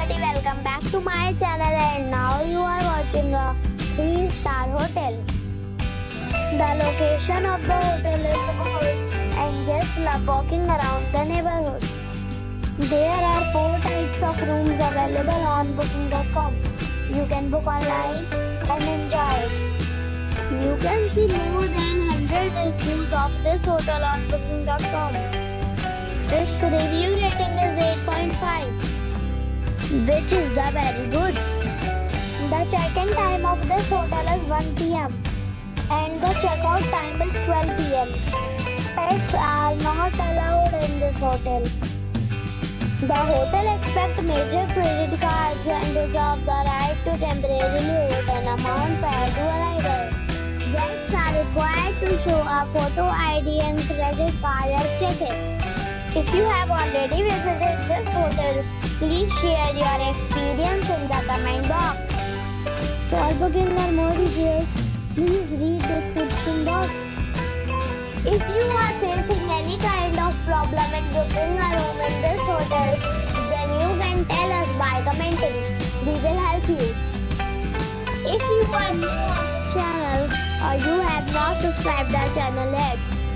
everybody, welcome back to my channel, and now you are watching a 3-star hotel. The location of the hotel is good and guests love walking around the neighborhood. There are 4 types of rooms available on Booking.com. You can book online and enjoy. You can see more than 100 reviews of this hotel on Booking.com. Its review rating is 8.5. which is the very good. The check-in time of this hotel is 1 p.m. and the check-out time is 12 p.m. Pets are not allowed in this hotel. The hotel accepts major credit cards and reserves the right to temporarily hold an amount prior to arrival. Guests are required to show a photo ID and credit card at check-in. If you have already visited this hotel, please share your experience in the comment box. For booking or more details, please read the description box. If you are facing any kind of problem in booking a room in this hotel, then you can tell us by commenting. We will help you. If you are new on this channel or you have not subscribed our channel yet,